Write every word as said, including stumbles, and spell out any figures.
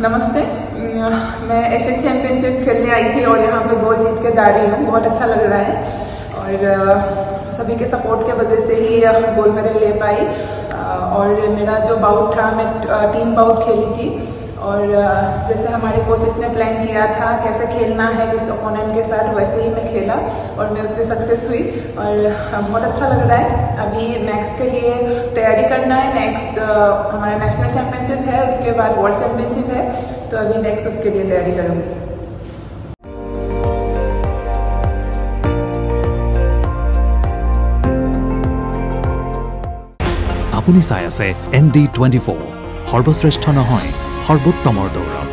नमस्ते, मैं Asian championship खेलने आई थी और यहाँ पे गोल्ड जीत के जा रही हूँ। बहुत अच्छा लग रहा है और सभी के सपोर्ट के वजह से ही गोल्ड मेडल ले पाई। और मेरा जो बाउट था, मैं टीम बाउट खेली थी और जैसे हमारे कोचेस ने प्लान किया था कैसे खेलना है किस ओपोनेंट के साथ, वैसे ही मैं खेला और मैं उसमें सक्सेस हुई और बहुत अच्छा लग रहा है। अभी नेक्स्ट के लिए तैयारी करना है। नेक्स्ट हमारा नेशनल चैम्पियनशिप है, उसके बाद वर्ल्ड चैम्पियनशिप है, तो अभी नेक्स्ट उसके लिए तैयारी करूँगी। আপুনি চাই আছে এন ডি টুৱেণ্টি ফ'ৰ, সৰ্বশ্ৰেষ্ঠ নহয় সৰ্বোত্তমৰ দৌৰ।